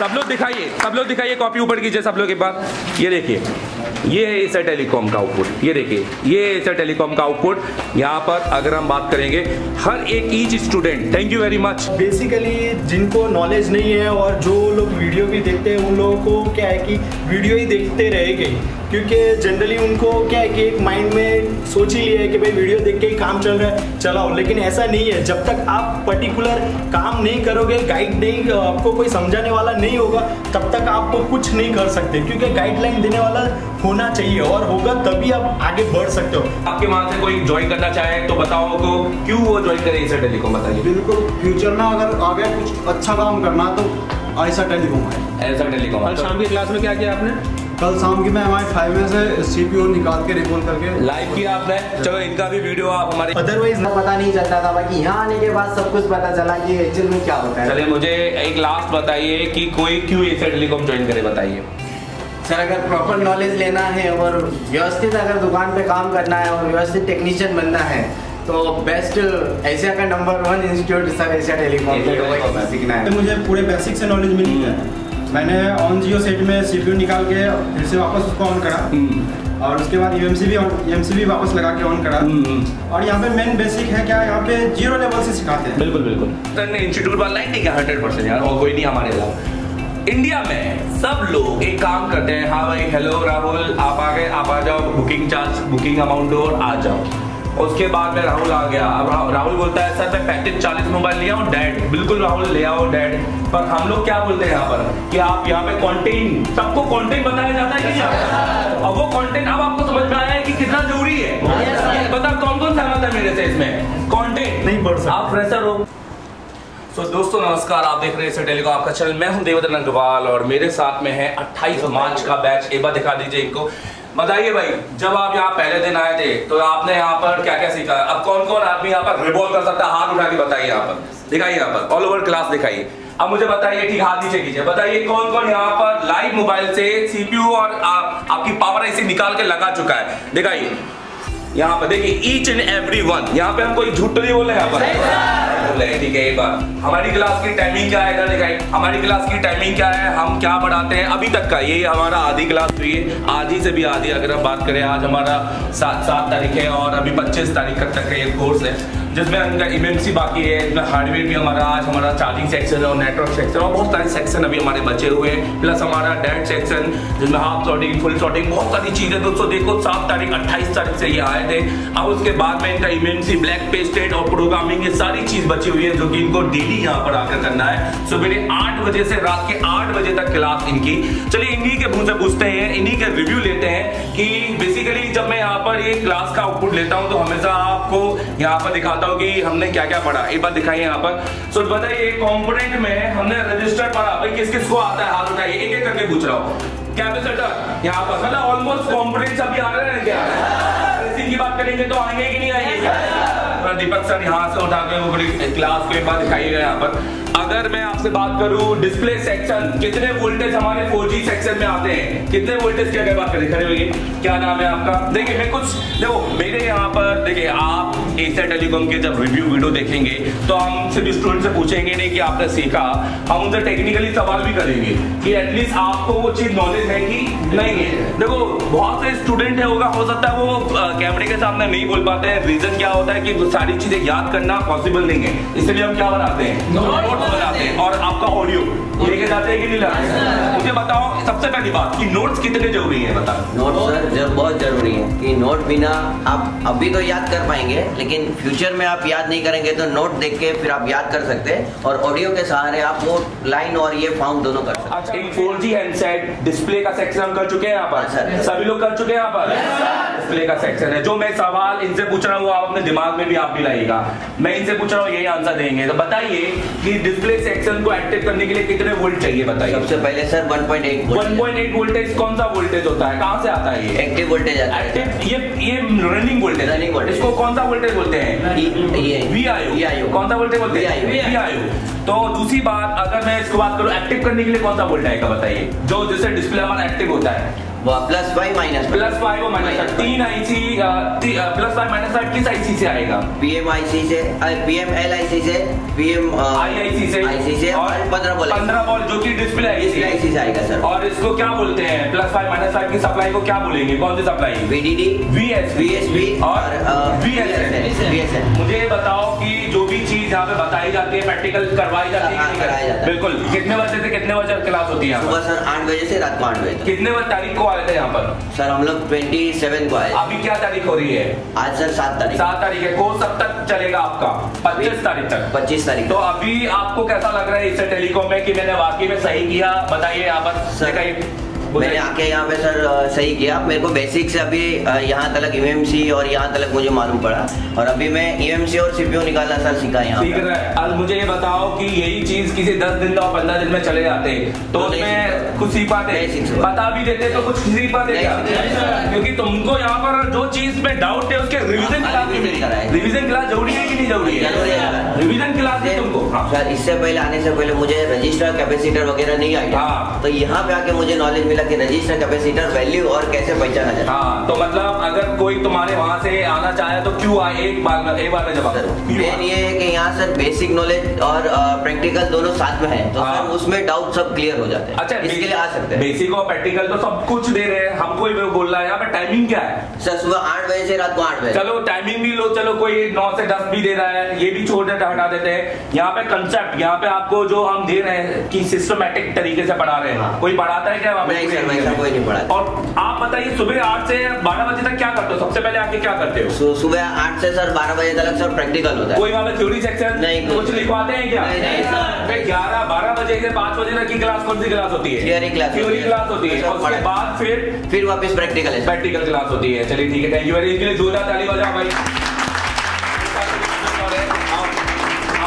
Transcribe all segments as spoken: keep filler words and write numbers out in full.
सब लोग दिखाइए, सब लोग दिखाइए, कॉपी ऊपर कीजिए सब लोग के पास। ये देखिए, ये है एशिया टेलीकॉम का आउटपुट। ये देखिए, ये एशिया टेलीकॉम का आउटपुट। यहाँ पर अगर हम बात करेंगे हर एक each student, thank you very much. Basically जिनको नॉलेज नहीं है और जो लोग वीडियो भी देखते हैं उन लोगों को क्या है कि वीडियो ही देखते रहेंगे, क्योंकि जनरली उनको क्या है कि एक माइंड में सोच ही लिया है कि भाई वीडियो देख के ही काम चल रहा है चलाओ, लेकिन ऐसा नहीं है। जब तक आप पर्टिकुलर काम नहीं करोगे, गाइड नहीं, आपको कोई समझाने वाला नहीं होगा, तब तक आप कुछ नहीं कर सकते, क्योंकि गाइडलाइन देने वाला होना चाहिए और होगा तभी आप आगे बढ़ सकते हो। आपके वहां से कोई ज्वाइन करना चाहे तो बताओ को क्यों वो ज्वाइन करे एशिया टेलीकॉम, बताइए। बिल्कुल, फ्यूचर में अगर आगे कुछ अच्छा काम करना तो एशिया टेलीकॉम है। Asia Telecom. कल शाम की क्लास में क्या किया आपने? कल शाम की मैं हमारे फाइव से सीपीओ निकाल के रिपोर्ट करके लाइव किया आपने। चलो इनका भी वीडियो आप हमारे, अदरवाइज पता नहीं चलता था, बाकी यहाँ आने के बाद सब कुछ पता चला कि एक्चुअल में क्या होता है। चलिए मुझे एक लास्ट बताइए कि कोई क्यों एशिया टेलीकॉम ज्वाइन करे, बताइए। सर अगर प्रॉपर नॉलेज लेना है और व्यवस्थित अगर दुकान पे काम करना है और व्यवस्थित टेक्नीशियन बनना है तो बेस्ट एशिया का number one institute sir Asia Telecom सीखना है। मुझे पूरे बेसिक से नॉलेज मिली है। मैंने ऑन जियो सेट में सीपीयू निकाल के फिर से वापस उसको ऑन करा और उसके बाद यूएमसी भी यूएमसी भी वापस लगा के ऑन करा। और यहाँ पे मेन बेसिक है क्या, यहाँ पे जीरो लेवल से सिखाते हैं। बिल्कुल बिल्कुल सर ने इंस्टीट्यूट पर लाइन नहीं किया हंड्रेड परसेंट यार, और कोई नहीं हमारे अलावा इंडिया में सब लोग एक काम करते हैं। हाँ भाई, हेलो राहुल आप आ गए, आप आ जाओ, बुकिंग चार्ज बुकिंग अमाउंट हो और आ जाओ। उसके बाद में राहुल आ गया, अब राहुल बोलता है सर मैं पैंतीस चालीस मोबाइल लिया हूँ डैड। बिल्कुल राहुल ले आओ डैड, पर हम लोग क्या बोलते हैं यहाँ पर कि आप यहाँ पे कंटेंट, सबको कंटेंट बताया जाता है कि, और वो कंटेंट अब आपको समझ में आया है कि कितना जरूरी है। पता कौन कौन सहमत है मेरे से इसमें? कंटेंट नहीं पढ़ सकते आप फ्रेशर हो। तो so, दोस्तों नमस्कार, आप देख रहे हैं एशिया टेलीकॉम आपका चैनल। मैं हूं देवदत्त रंगवाल और मेरे साथ में है अट्ठाईस मार्च का बैच। एक बार दिखा दीजिए इनको, बताइए भाई जब आप यहाँ पहले दिन आए थे तो आपने यहाँ पर क्या क्या सीखा? अब कौन कौन आदमी यहाँ पर रिवॉल्व कर सकता है? हाथ उठा के बताइए, यहाँ पर दिखाइए, यहाँ पर ऑल ओवर क्लास दिखाइए। अब मुझे बताइए, ठीक हाथ नीचे कीजिए, बताइए कौन कौन यहाँ पर लाइव मोबाइल से सीपीयू और आप, आपकी पावर आईसी निकाल के लगा चुका है? दिखाइए यहाँ पर, देखिए ईच एंड एवरी वन। यहाँ पे हम कोई झूठ तो नहीं बोल रहे यहाँ पर, बोले ठीक है। एक बार हमारी क्लास की टाइमिंग क्या है, इधर दिखाई, हमारी क्लास की टाइमिंग क्या है, हम क्या पढ़ाते हैं अभी तक का। ये हमारा आधी क्लास हुई है, आधी से भी आधी अगर हम बात करें। आज हमारा सात सात तारीख है और अभी पच्चीस तारीख तक का ये कोर्स है, जिसमें हमारा ईएमएमसी बाकी है, जिसमें हार्डवेयर भी हमारा, आज हमारा चार्जिंग सेक्शन और नेटवर्क सेक्शन और बहुत सारे सेक्शन अभी हमारे बचे हुए हैं, प्लस हमारा डैट सेक्शन जिसमें हाफ शॉर्टिंग फुल शॉर्टिंग बहुत सारी चीज़ें। दोस्तों देखो सात तारीख अट्ठाईस तारीख से ये आए थे। अब उसके बाद में इनका ईएमएमसी ब्लैक पेस्टेड और प्रोग्रामिंग ये सारी चीज़ बची हुई है जो कि इनको डेली यहाँ पर आकर करना है। सुबह आठ बजे से रात के आठ बजे तक क्लास इनकी। चलिए इन्हीं के मुँह से पूछते हैं, इन्हीं के रिव्यू लेते हैं कि बेसिकली जब मैं यहाँ पर ये क्लास का आउटपुट लेता हूँ तो हमेशा आपको यहाँ पर दिखा कि हमने क्या क्या पढ़ा। एक बार दिखाइए यहाँ पर। सो बताइए कंपोनेंट में हमने रजिस्टर पढ़ा, भाई किस किस को आता है हाथ उठाइए, एक एक करके पूछ रहा हूँ। कैपेसिटर यहाँ पर मतलब ऑलमोस्ट कंपोनेंट्स अभी आ रहे हैं क्या? इसी की बात करेंगे तो आएंगे कि नहीं आएंगे? दीपक सर यहाँ से उठा के वो क्लास को एक बार दिखाइएगा यहाँ पर। अगर मैं आपसे बात करूं डिस्प्ले सेक्शन, कितने वोल्टेज हमारे फोर जी सेक्शन में आते हैं, कितने वोल्टेज की अगर बात करें, खड़े होइए, क्या नाम है आपका? देखिए मैं कुछ देखो मेरे यहाँ पर, देखिए आप एशिया टेलीकॉम के जब रिव्यू वीडियो देखेंगे तो हम सिर्फ स्टूडेंट से पूछेंगे नहीं कि आपने सीखा, हम उनसे टेक्निकली सवाल भी करेंगे कि एटलीस्ट आपको वो चीज़ नॉलेज है कि नहीं है। देखो बहुत से स्टूडेंट है होगा, हो सकता है वो कैमरे के सामने नहीं बोल पाते हैं। रीजन क्या होता है कि सारी चीज़ें याद करना पॉसिबल नहीं है, इसलिए हम क्या बनाते हैं बनाते हैं और आपका ऑडियो लेके जाते हैं कि नहीं लाते। मुझे बताओ सबसे पहली बात कि नोट्स कितने जरूरी है, बताओ। नोट्स सर जब बहुत जरूरी है कि नोट बिना आप अभी तो याद कर पाएंगे लेकिन फ्यूचर में आप याद नहीं करेंगे, तो नोट देख के फिर आप याद कर सकते हैं और ऑडियो के सहारे आप वो लाइन और ये फाउंड दोनों कर सकते हैं। अच्छा, एक फोर जी हैंडसेट डिस्प्ले का सेक्शन हम कर चुके हैं यहाँ पर, सभी लोग कर चुके हैं यहाँ पर। डिस्प्ले का सेक्शन है जो मैं सवाल इनसे पूछ रहा हूँ, आप अपने दिमाग में भी आप भी लाइएगा, मैं इनसे पूछ रहा हूँ यही आंसर देंगे। तो बताइए कि डिस्प्ले सेक्शन को एक्टिव करने के लिए कितने वोल्ट चाहिए, बताइए। सबसे पहले sir one point eight one point eight voltage कौन सा वोल्टेज होता है, कहां से आता है ये? एक्टिव वोल्टेज आता है। एक्टिव ये ये रनिंग वोल्टेज, रनिंग वोल्टेज, इसको कौन सा वोल्टेज बोलते हैं? ये वीआईओ। कौन सा वोल्टेज बोलते हैं? वीआईओ। तो दूसरी बात, अगर मैं इसको बात करूं एक्टिव करने के लिए कौन सा वोल्ट आएगा, बताइए, जो जिससे डिस्प्ले हमारा एक्टिव होता है? Plus five minus plus five और माइनस तीन IC, plus five minus five किस आईसी से आएगा? पीएम आईसी से, पीएम एल आईसी से, पीएम आई आईसी से, आईसी से और पंद्रह बॉल पंद्रह बॉल जो की डिस्प्ले आएगी आएगा सर। और इसको क्या बोलते हैं, प्लस फाइव माइनस फाइव की सप्लाई को क्या बोलेंगे, कौन सी सप्लाई, वीडीडी, वीएस, वीएसबी और वीएसएल। मुझे बताओ कि जो भी चीज यहाँ पे बताई जाती है प्रैक्टिकल करवाई जाती है बिल्कुल कितने बजे से कितने बजे क्लास होती है? सुबह सर आठ बजे से रात को आठ बजे। कितने बजे तारीख को आए थे यहाँ पर सर? हम लोग ट्वेंटी सेवन को आए। अभी क्या तारीख हो रही है आज सर? सात तारीख। सात तारीख है, कोर्स अब तक चलेगा आपका पच्चीस तारीख तक। पच्चीस तारीख। तो अभी आपको कैसा लग रहा है इससे टेलीकॉम में कि मैंने वाकई में सही किया? बताइए यहाँ पर सर। मैंने आके यहाँ पे सर सही किया, मेरे को बेसिक से अभी यहाँ तक ईएमएमसी और यहाँ तक मुझे मालूम पड़ा और अभी मैं ईएमएमसी और सीपीयू निकालना सर सीखा यहाँ सीख रहा है। अब मुझे ये बताओ कि यही चीज किसी दस दिन और पंद्रह दिन में चले जाते तो उसमें कुछ सीख पाते, बता भी देते तो कुछ सीख पाते, क्योंकि तुमको यहाँ पर जो चीज में डाउट है उसके रिविजन क्लास, रिविजन क्लास जरूरी है कि नहीं जरूरी है? रिविजन क्लास है तुमको सर। इससे पहले आने से पहले मुझे रजिस्टर कैपेसिटर वगैरह नहीं आया, तो यहाँ पे आके मुझे नॉलेज कि रजिस्टर कैपेसिटर वैल्यू और कैसे पहचाना जाए। हाँ, तो मतलब अगर कोई तुम्हारे वहाँ से आना चाहे तो क्यों आए, एक बार एक बार में जवाब सर। ये है कि यहाँ सर बेसिक नॉलेज और प्रैक्टिकल दोनों साथ में है तो हाँ। सर उसमें डाउट सब क्लियर हो जाते हैं। अच्छा, इसके लिए आ सकते हैं। बेसिक और प्रैक्टिकल तो सब कुछ दे रहे हैं, हमको ही बोल रहा है। यहाँ पे टाइमिंग क्या है सर? सुबह आठ बजे से रात को आठ बजे। चलो टाइमिंग भी लो, चलो कोई नौ से दस भी दे रहा है, ये भी छोड़ देते हटा देते हैं। यहाँ पे कंसेप्ट यहाँ पे आपको जो हम दे रहे हैं कि सिस्टमेटिक तरीके से पढ़ा रहे हैं, कोई पढ़ाता है क्या? कोई नहीं पढ़ा। और आप बताइए सुबह आठ से बारह बजे तक क्या करते हो? सबसे पहले आके क्या करते हो? सुबह आठ से सर बारह बजे तक सर प्रैक्टिकल होता है। कोई वहाँ पे थ्योरी सेक्शन नहीं, कुछ लिखवाते हैं क्या? नहीं सर। ग्यारह बारह बजे से पाँच बजे तक की क्लास कौन सी क्लास होती है? थ्योरी क्लास, थ्योरी क्लास होती है। उसके बाद फिर फिर वापस प्रैक्टिकल प्रैक्टिकल क्लास होती है। चलिए ठीक है, थैंक यू वेरी मच। जोरदार ताली बजाओ भाई।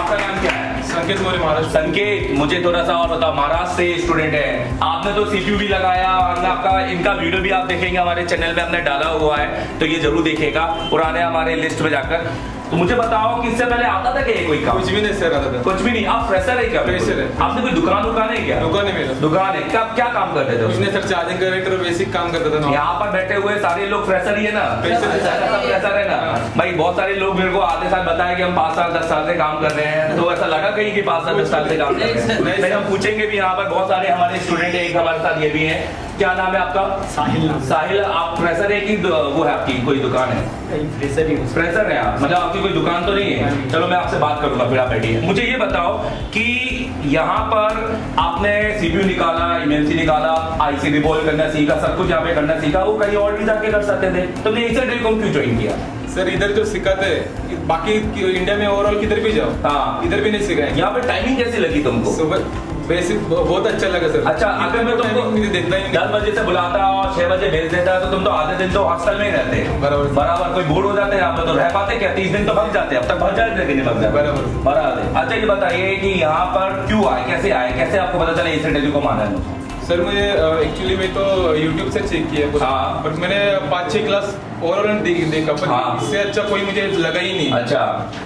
आपका नाम क्या है? संकेत मोरे महाराज। संकेत, मुझे थोड़ा सा और बताओ, महाराष्ट्र से स्टूडेंट है, आपने तो सीपीयू भी लगाया, आपका इनका वीडियो भी आप देखेंगे हमारे चैनल पे हमने डाला हुआ है, तो ये जरूर देखेगा पुराने हमारे लिस्ट में जाकर। तो मुझे बताओ कि इससे पहले आता था क्या ये कोई काम? कुछ भी नहीं सर, आता था कुछ भी नहीं। आप फ्रेशर है क्या? फ्रेशर है। आपने कोई दुकान दुकान है क्या? दुकान है मेरा। दुकान है क्या? क्या काम करते थे? उसने सर चार्जिंग कनेक्टर बेसिक काम करता था। यहाँ पर बैठे हुए सारे लोग फ्रेशर ही है ना? फ्रेशर है ना भाई। बहुत सारे लोग मेरे को आधे साल बताया कि हम पाँच साल दस साल से काम कर रहे हैं, तो ऐसा लगा कहीं कि पाँच साल दस साल से काम कर रहे हैं। हम पूछेंगे भी, यहाँ पर बहुत सारे हमारे स्टूडेंट है, एक हमारे साथ ये भी है। क्या नाम है आपका? साहिल। साहिल, आप फ्रेशर है कि वो है आपकी कोई दुकान है? फ्रेशर ही। फ्रेशर है आप, मतलब आपकी कोई दुकान तो नहीं है। चलो मैं आपसे बात करूंगा, फिर आप बैठिए। मुझे ये बताओ कि यहाँ पर आपने सीपीयू निकाला, ईएमएमसी निकाला, आईसी रिवॉल्व करना सीखा, सब कुछ यहाँ पे करना सीखा, वो कहीं और भी जाके कर सकते थे, तो एशिया टेलीकॉम क्यों ज्वाइन किया सर? इधर जो सिखाते हैं बाकी इंडिया में ओवरऑल किधर भी जाओ हाँ इधर भी नहीं सिखाएंगे। यहाँ पे टाइमिंग कैसी लगी तुमको? सुबह बेसिक बहुत अच्छा लगा सर। अच्छा, अगर मैं तुमको देखता ही दस बजे से बुलाता और छह बजे भेज देता तो तुम तो आधे दिन तो हॉस्टल में ही रहते बराबर बराबर। कोई बोर हो जाते यहाँ पर तो रह पाते क्या? तीस दिन तो भाग जाते, अब तक भाग जाते बराबर बराबर। अच्छा ये बताइए कि यहाँ पर क्यों आए, कैसे आए, कैसे आपको पता चला एशिया टेलीकॉम आना है? सर मुझे एक्चुअली मैं तो यूट्यूब से चेक किया पूरा, बट मैंने पाँच छह क्लास ओवरऑल देख देखा, पर इससे अच्छा कोई मुझे लगा ही नहीं। अच्छा,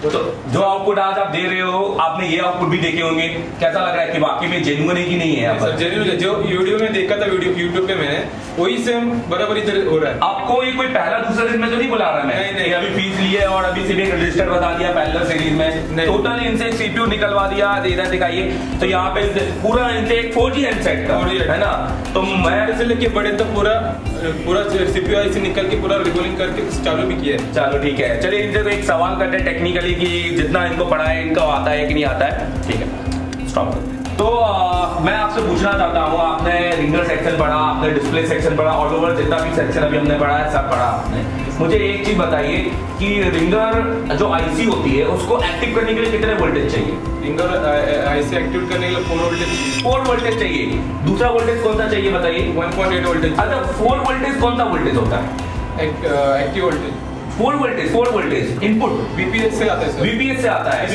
तो जो आउटपुट आज आप दे रहे हो, आपने ये आउटपुट भी देखे होंगे, कैसा लग रहा है कि वाकई में जेन्युइन है कि नहीं है? सर जेन्युइन, जो वीडियो में देखा था यूट्यूब पे मैंने, वही सेम बराबर इधर हो रहा है। आपको ये कोई पहला दूसरा दिन में तो नहीं बुला रहा? नहीं नहीं, अभी फीस ली है और अभी सीधे रजिस्टर बता दिया पैरेलल सीरीज में, टोटल इनसे सीपीयू निकलवा दिया। इधर दिखाइए, तो यहाँ पे पूरा इनसे एक फोर जी हैंडसेट का है ना, तो मैं से लेके बड़े तो पूरा पूरा सीपीयू से निकल के पूरा रिकॉलिंग करके चालू भी किया है। चलो ठीक है, चलिए इनसे तो एक सवाल करते हैं टेक्निकली कि जितना इनको पढ़ा है इनका आता है कि नहीं आता है। ठीक है, स्टॉप करते हैं। तो आ, मैं आपसे पूछना चाहता हूँ, आपने रिंगर सेक्शन पढ़ा, आपने डिस्प्ले सेक्शन पढ़ा, ऑल ओवर जितना भी सेक्शन अभी हमने पढ़ा है सब पढ़ा आपने। मुझे एक चीज बताइए कि रिंगर जो आईसी होती है उसको एक्टिव करने के लिए कितने वोल्टेज चाहिए? रिंगर आईसी एक्टिव करने के लिए फोर वोल्टेज फोर वोल्टेज चाहिए। दूसरा वोल्टेज कौन सा चाहिए बताइए? One point eight voltage. अच्छा, फोर वोल्टेज कौन सा वोल्टेज होता है? Active voltage four voltage four voltage input BPS से आता है सर। बीपीएस से आता है,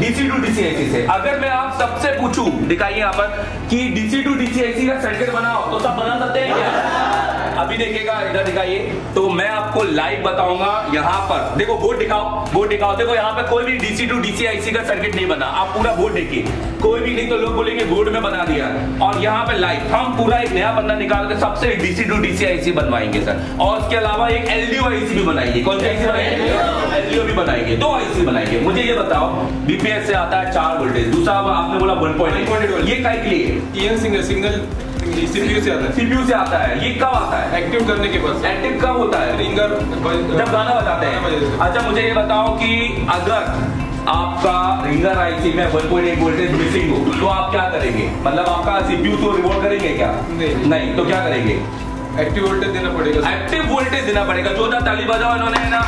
डीसी टू डीसी आईसी से। अगर मैं आप सबसे पूछूं, दिखाइए यहाँ पर, कि डीसी टू डीसी आईसी का सर्किट बनाओ, तो सब बना सकते हैं क्या? अभी देखेगा, इधर दिखाइए, तो मैं आपको लाइव बताऊंगा। यहाँ पर देखो, बोर्ड दिखाओ, बोर्ड दिखाओ। देखो यहाँ पे कोई भी डीसी टू डीसी आईसी का सर्किट नहीं बना। आप पूरा बोर्ड देखिए, कोई भी नहीं तो लोग बोलेंगे बोर्ड में बना दिया। और यहाँ पे लाइव हम पूरा एक नया बंदा निकाल के सबसे डीसी टू डीसी आईसी बनवाएंगे सर। और उसके अलावा एक एलडीओ आईसी भी बनाएंगे। कौन सी आईसी बनाएंगे? एलडीओ भी बनाएंगे, दो आईसी बनाएंगे। मुझे ये बताओ, बीपीएस से आता है चार वोल्टेज, दूसरा आपने बोला वन पॉइंट, ये काय के लिए? सिंगल सीपीयू से आता है, सीपीयू से आता है। ये कब आता है? एक्टिव करने के बाद। एक्टिव कब होता है? रिंगर जब गाना बजाते हैं। अच्छा मुझे ये बताओ कि अगर आपका रिंगर आईसी में one point eight voltage missing हो तो आप क्या करेंगे? मतलब आपका सीपीयू तो रिवोल्ट करेंगे क्या? नहीं, नहीं। तो क्या करेंगे? एक्टिव वोल्टेज देना पड़ेगा, एक्टिव वोल्टेज देना पड़ेगा। चौदह ताली बजाओ इन्होंने ना।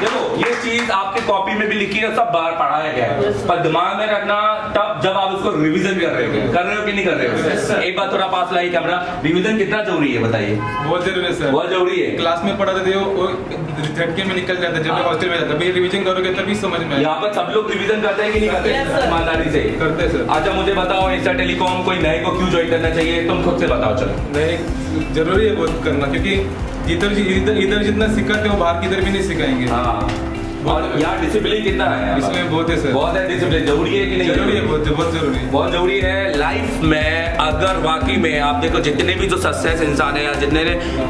देखो ये चीज आपके कॉपी में भी लिखी है, सब बार पढ़ाया गया है, पर दिमाग में रखना तब जब आप उसको रिवीजन कर रहे हो, कर रहे हो कि नहीं कर रहे हो। yes, एक बार थोड़ा पास लाइए कैमरा। रिवीजन कितना जरूरी है बताइए? बहुत जरूरी है सर, बहुत जरूरी है। क्लास में पढ़ा देते हो, झटके में निकल जाता है। जब हॉस्टल में जाता है रिवीजन करोगे तभी समझ में। यहाँ पर सब लोग रिवीजन करते हैं कि नहीं करते? ईमानदारी से करते सर। अच्छा मुझे बताओ, एशिया टेलीकॉम कोई नए को क्यों ज्वाइन करना चाहिए? तुम खुद से बताओ। चलो नए जरूरी है बहुत करना, क्योंकि इधर इधर इधर जितना सिखाते हो बाहर किधर भी नहीं सिखाएंगे। हाँ और यार डिसिप्लिन कितना है इसमें? बहुत है सर, बहुत है। डिसिप्लिन जरूरी है कि नहीं? जरूरी है, बहुत बहुत जरूरी है, बहुत जरूरी है लाइफ में। अगर वाकई में आप देखो, जितने भी जो सक्सेस इंसान है या जितने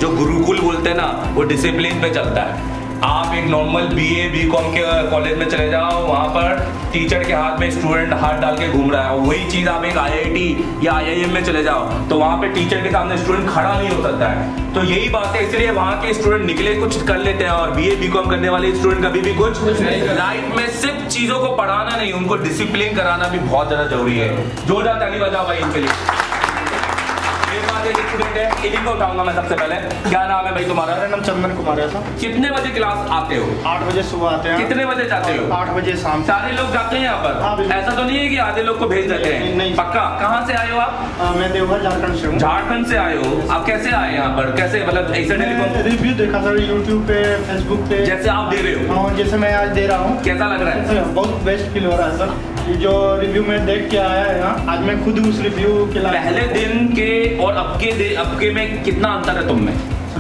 जो गुरुकुल बोलते हैं ना, वो डिसिप्लिन पे चलता है। आप एक नॉर्मल बीए बीकॉम के कॉलेज में चले जाओ, वहाँ पर टीचर के हाथ में स्टूडेंट हाथ डाल के घूम रहा है। वही चीज आप एक आईआईटी या आईआईएम में चले जाओ तो वहाँ पे टीचर के सामने स्टूडेंट खड़ा नहीं हो सकता है। तो यही बात है, इसलिए वहाँ के स्टूडेंट निकले कुछ कर लेते हैं और बीए बीकॉम करने वाले स्टूडेंट कभी भी कुछ लाइफ में। सिर्फ चीजों को पढ़ाना नहीं, उनको डिसिप्लिन कराना भी बहुत ज्यादा जरूरी है। जोरदार ताली बजाओ भाई इनके लिए। स्टूडेंट है, इन्हीं को उठाऊंगा मैं सबसे पहले। क्या नाम है भाई तुम्हारा? मेरा नाम चंदन कुमार है सर। कितने बजे क्लास आते हो? आठ बजे सुबह आते हैं। कितने बजे जाते हो? आठ बजे शाम। सारे लोग जाते हैं यहाँ पर? ऐसा तो नहीं है कि आधे लोग को भेज देते हैं? नहीं। पक्का? कहाँ से आए हो आप? आ, मैं देवघर झारखंड से हूँ। झारखंड से आए हो आप? कैसे आए यहाँ पर? कैसे मतलब ऐसा टेलीकॉम? रिव्यू देखा सर यूट्यूब पे, फेसबुक पे, जैसे आप दे रहे हो, जैसे मैं आज दे रहा हूँ। कैसा लग रहा है? बहुत बेस्ट फील हो रहा है सर। जो रिव्यू में देख के आया है ना, आज मैं खुद उस रिव्यू के पहले दिन के और अब के अब के में कितना अंतर है तुम में?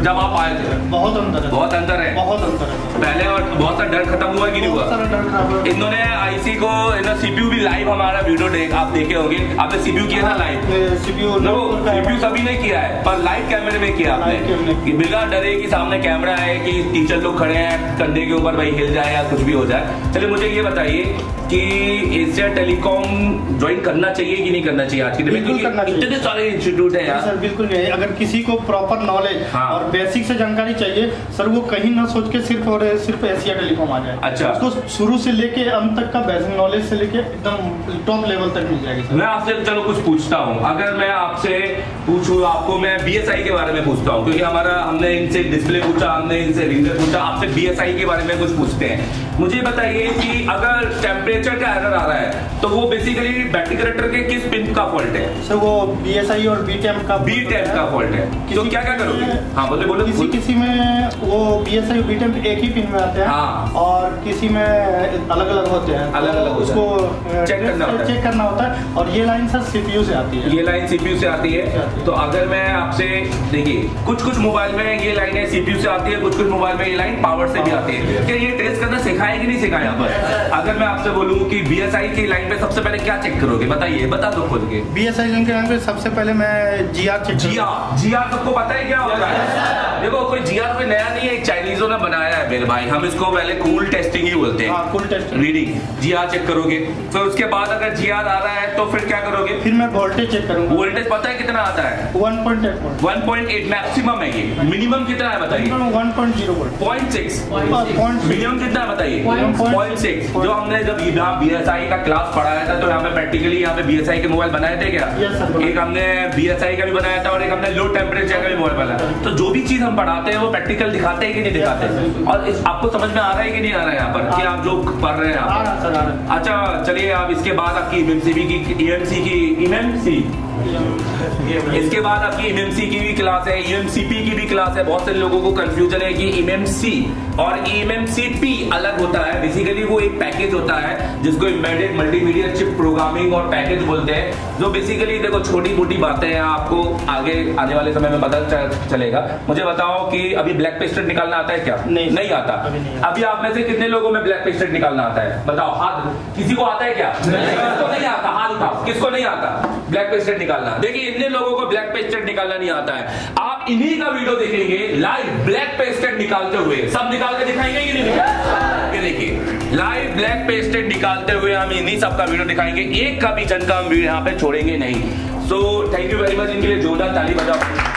जब आप आए थे बहुत अंतर है। बहुत अंतर है, बहुत अंतर है। पहले और बहुत सारा डर खत्म हुआ कि नहीं हुआ? इन्होंने आईसी को सीपीयू भी लाइव हमारा वीडियो देख आप देखे होंगे। आपने सीपीयू किया था लाइव? सीपीयू सीपीयू सभी ने किया है, पर लाइव कैमरे में किया आपने, बिना डरे कि सामने कैमरा है, कि टीचर लोग खड़े हैं, कंधे के ऊपर भाई हिल जाए या कुछ भी हो जाए। चलिए मुझे ये बताइए कि एशिया टेलीकॉम ज्वाइन करना चाहिए कि नहीं करना चाहिए आज के दिन में? इतने सारे इंस्टीट्यूट है यार। सर बिल्कुल नहीं, अगर किसी को प्रॉपर नॉलेज और बेसिक से जानकारी चाहिए सर, वो कहीं ना सोच के सिर्फ और सिर्फ एशिया टेलीकॉम आ जाए। अच्छा, उसको शुरू से लेके अंत तक का बेसिक नॉलेज से लेके एकदम टॉप लेवल तक मिल जाएगी सर। मैं आपसे चलो कुछ पूछता हूँ, अगर मैं आपसे पूछूँ, आपको मैं बी एस आई के बारे में पूछता हूँ, क्योंकि हमारा हमने इनसे डिस्प्ले पूछा, हमने इनसे रिंगर पूछा, आपसे बी एस आई के बारे में कुछ पूछते हैं। मुझे बताइए कि अगर टेम्परेचर का एरर आ रहा है तो वो बेसिकली बैटरी कनेक्टर के किस पिन का फॉल्ट है? सर वो बी एस आई और बी टैम का बी टैम का फॉल्ट है। तो क्या क्या करोगे? हाँ बोले बोलो। किसी किसी में वो बी एस आई और बी टैम एक ही पिन में आते हैं। हाँ। और किसी में अलग अलग होते हैं, अलग अलग उसको चेक करना होता है, चेक करना होता है। और ये लाइन सर सीपीयू से आती है, ये लाइन सीपीयू से आती है। तो अगर मैं आपसे देखिए, कुछ कुछ मोबाइल में ये लाइन सीपीयू से आती है, कुछ कुछ मोबाइल में ये लाइन पावर से भी आती है, क्या ये टेस्ट करना सिखाया कि नहीं सिखाया? पर अगर मैं आपसे बोलूं कि बीएसआई की लाइन पे सबसे पहले क्या चेक करोगे बताइए? बता दो खुद के। बीएसआई लाइन के लाइन पे सबसे पहले मैं जीआर चेक। जीआर जीआर सबको पता है क्या होता है? देखो कोई जीआर कोई नया नहीं है, चाइनीजों ने बनाया है मेरे भाई। हम इसको पहले कूल टेस्टिंग ही बोलते हैं, cool testing reading. GR check करोगे, फिर उसके बाद अगर जीआर आ रहा है तो फिर क्या करोगे? फिर मैं वोल्टेज चेक करूंगा। वोल्टेज पता है कितना आता है? वन पॉइंट एट मैक्सिमम है ये। मिनिमम कितना है बताइए? One point zero one point six. Minimum कितना है बताइए? One point six. जो हमने जब बीएसआई का क्लास पढ़ाया था तो यहाँ पे प्रैक्टिकली यहाँ पे बीएसआई के मोबाइल बनाए थे क्या? yes, एक हमने बीएसआई का भी बनाया था और एक हमने लो टेम्परेचर का भी मोबाइल बनाया। तो जो भी चीज हम पढ़ाते हैं वो प्रैक्टिकल दिखाते हैं कि नहीं दिखाते, और इस, आपको समझ में आ रहा है कि नहीं आ रहा है यहाँ पर कि आप जो पढ़ रहे हैं। अच्छा चलिए, आप इसके बाद आपकी ई एम एम सी की ई एम एम सी इसके बाद आपकी ई एम एम सी की भी क्लास है, ई एम सी पी की भी क्लास है। बहुत सारे लोगों को कंफ्यूजन है कि ई एम एम सी और E M M C P अलग होता है। बेसिकली वो एक पैकेज होता है जिसको एम्बेडेड मल्टीमीडिया चिप प्रोग्रामिंग और पैकेज बोलते हैं, जो बेसिकली देखो छोटी मोटी बातें हैं, आपको आगे आने वाले समय में पता चलेगा। मुझे बताओ कि अभी ब्लैक पेस्टेड निकालना आता है क्या? नहीं, नहीं आता। अभी, नहीं। अभी आप में से कितने लोगों में ब्लैक पेस्टेड निकालना आता है? बताओ हाथ, किसी को आता है क्या? नहीं। किसको नहीं आता? हाथ उठाओ, किसको नहीं आता ब्लैक पेस्टेड निकालना? देखिए इतने लोगों को ब्लैक पेस्टेड निकालना नहीं आता है। आप इन्हीं का वीडियो देखेंगे लाइव ब्लैक पेस्टेड निकालते हुए, सब निकाल के दिखाएंगे कि नहीं? देखिए लाइव ब्लैक पेस्टेड निकालते हुए हम इन्हीं सबका वीडियो दिखाएंगे, एक का भी जन का हम यहाँ पे छोड़ेंगे नहीं। So thank you very much, इनके लिए जोरदार ताली बजाओ।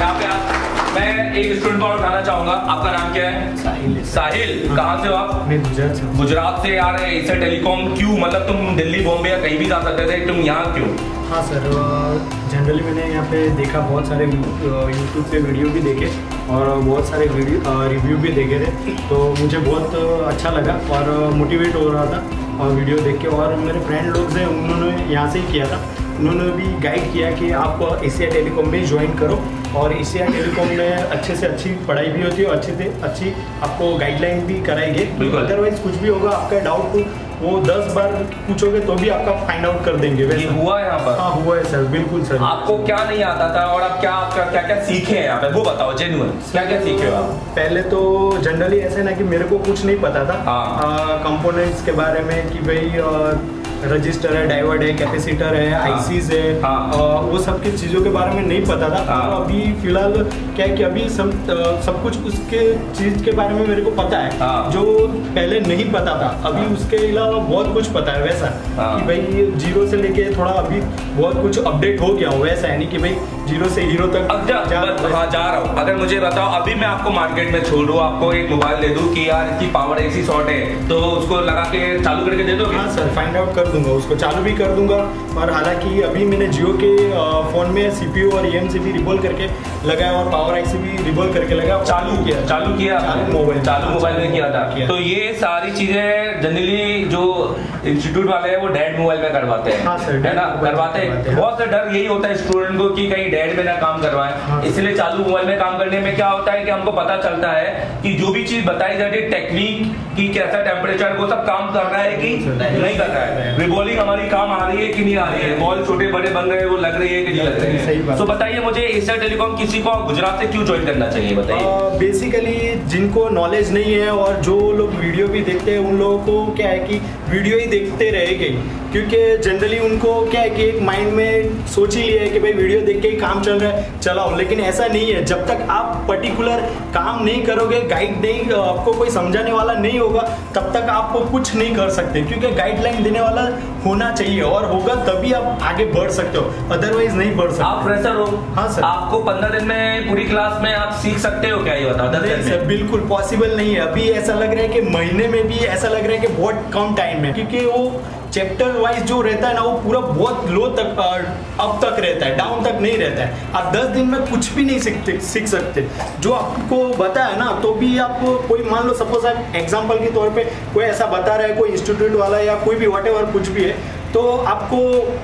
यहाँ पे आप, मैं एक स्टूडेंट को उठाना चाहूंगा, आपका नाम क्या है? साहिल। साहिल, कहाँ से हो आप? मैं गुजरात से। गुजरात से? यार एशिया टेलीकॉम क्यों? मतलब तुम दिल्ली, बॉम्बे या कहीं भी जा सकते थे, तुम यहाँ क्यों? हाँ सर, जनरली मैंने यहाँ पे देखा, बहुत सारे यूट्यूब पे वीडियो भी देखे और बहुत सारे वीडियो रिव्यू भी देखे थे, तो मुझे बहुत अच्छा लगा और मोटिवेट हो रहा था और वीडियो देख के। और मेरे फ्रेंड लोग से, उन्होंने यहाँ से ही किया था, उन्होंने भी गाइड किया कि आप एशिया टेलीकॉम में ज्वाइन करो और एशिया टेलीकॉम में अच्छे से अच्छी पढ़ाई भी होती है, अच्छे से अच्छी आपको गाइडलाइन भी कराएंगे। अदरवाइज कुछ भी होगा, आपका डाउट वो दस बार पूछोगे तो भी आपका फाइंड आउट कर देंगे। वैसे हुआ है यहाँ पर? हाँ हुआ है सर, बिल्कुल सर। आपको क्या नहीं आता था और आप क्या आपका क्या क्या सीखे हैं यहाँ पे, वो बताओ जेन्युइन, क्या क्या सीखे हो आप? पहले तो जनरली ऐसे ना कि मेरे को कुछ नहीं पता था कंपोनेंट्स के बारे में, कि भाई रजिस्टर है, डायोड है, कैपेसिटर है, आईसीज है, आ, वो सब की चीज़ों के बारे में नहीं पता था। आ, तो अभी फिलहाल क्या है कि अभी सब सब कुछ उसके चीज़ के बारे में मेरे को पता है, आ, जो पहले नहीं पता था। अभी आ, उसके अलावा बहुत कुछ पता है वैसा, आ, कि भाई जीरो से लेके थोड़ा अभी बहुत कुछ अपडेट हो गया हो वैसा, यानी कि भाई जीरो से हीरो तक जा, जा, हाँ, जा रहा हूँ। अगर मुझे बताओ, अभी मैं आपको मार्केट में छोड़ दूँ, आपको एक मोबाइल दे दूँ कि यार इसकी पावर एसी शॉर्ट है, तो उसको लगा के चालू करके दे दो? हाँ सर, फाइंड आउट दूंगा, उसको चालू भी कर दूंगा। और हालांकि अभी मैंने जियो के फोन में सीपीयू और ई एम सी पी रिबॉल करके लगाया और पावर आईसी भी रिबॉल करके लगाया, चालू किया, चालू किया मोबाइल, चालू मोबाइल में किया था। तो ये सारी चीजें जनरली जो इंस्टीट्यूट वाले हैं वो डेड मोबाइल में करवाते हैं। हाँ सर, है ना, करवाते हैं। बहुत सा डर यही होता है स्टूडेंट को कि कहीं डेड में ना काम करवाए, इसलिए चालू मोबाइल में काम करने में क्या होता है कि हमको पता चलता है कि जो भी चीज बताई जाती है, टेक्निक की कैसा टेम्परेचर, वो सब काम कर रहा है कि नहीं कर रहा है, रिबॉलिंग हमारी काम आ रही है कि नहीं आ रही है, बॉल छोटे बड़े बन रहे हैं वो लग रही है कि नहीं लग रही है। तो so, बताइए मुझे एशिया टेलीकॉम किसी को गुजरात से क्यों ज्वाइन करना चाहिए? बताइए। बेसिकली uh, जिनको नॉलेज नहीं है और जो लोग वीडियो भी देखते हैं उन लोगों को क्या है कि वीडियो ही देखते रहेंगे, क्योंकि जनरली उनको क्या है कि एक माइंड में सोच ही लिया है कि भाई वीडियो देख के ही काम चल रहा है, चलाओ। लेकिन ऐसा नहीं है, जब तक आप पर्टिकुलर काम नहीं करोगे, गाइड नहीं, आपको कोई समझाने वाला नहीं होगा, तब तक आप कुछ नहीं कर सकते, क्योंकि गाइडलाइन देने वाला होना चाहिए, और होगा तभी आप आगे बढ़ सकते हो, अदरवाइज नहीं बढ़ सकते। आप फ्रेशर हो? हाँ सर। आपको पंद्रह दिन में पूरी क्लास में आप सीख सकते हो क्या, ये बताओ? नहीं सर, बिल्कुल पॉसिबल नहीं है। अभी ऐसा लग रहा है कि महीने में भी ऐसा लग रहा है कि बहुत कम टाइम है, क्योंकि वो चैप्टर वाइज जो रहता है ना वो पूरा बहुत लो तक, अब तक रहता है, डाउन तक नहीं रहता है। आप दस दिन में कुछ भी नहीं सीखते सीख सकते, जो आपको बता है ना, तो भी आपको कोई मान लो, सपोज आप एग्जाम्पल के तौर पे कोई ऐसा बता रहा है, कोई इंस्टीट्यूट वाला या कोई भी वॉट एवर कुछ भी है, तो आपको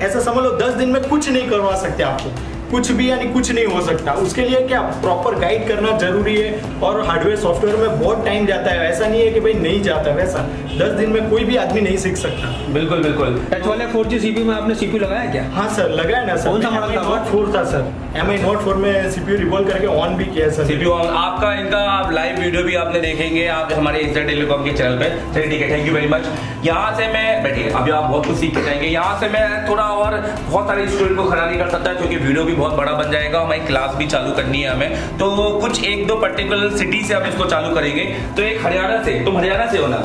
ऐसा समझ लो दस दिन में कुछ नहीं करवा सकते, आपको कुछ भी यानी कुछ नहीं हो सकता। उसके लिए क्या प्रॉपर गाइड करना जरूरी है, और हार्डवेयर सॉफ्टवेयर में बहुत टाइम जाता है, ऐसा नहीं है कि भाई नहीं जाता, वैसा दस दिन में कोई भी आदमी नहीं सीख सकता। बिल्कुल बिल्कुल। टच वाले फोर जी सीपीयू में आपने सीपीयू लगाया क्या? हाँ सर लगाया ना सर, कौन सा मॉडल था? नोट फोर था sir, M I note four में सीपीयू रिवॉल्व करके ऑन भी किया सर, सीपीयू ऑन। आपका इनका आप लाइव वीडियो भी आपने देखेंगे आप हमारे एशिया टेलीकॉम के चैनल पे। चलिए ठीक है, थैंक यू वेरी मच। यहाँ से मैं बैठिए, अभी आप बहुत कुछ सीख जाएंगे। यहाँ से मैं थोड़ा और बहुत सारे स्टूडेंट को खड़ा नहीं कर सकता, क्योंकि वीडियो भी बहुत बड़ा बन जाएगा, हमारी क्लास भी चालू करनी है हमें, तो कुछ एक दो पर्टिकुलर सिटी से हम इसको चालू करेंगे। तो एक हरियाणा से, तुम हरियाणा से हो ना?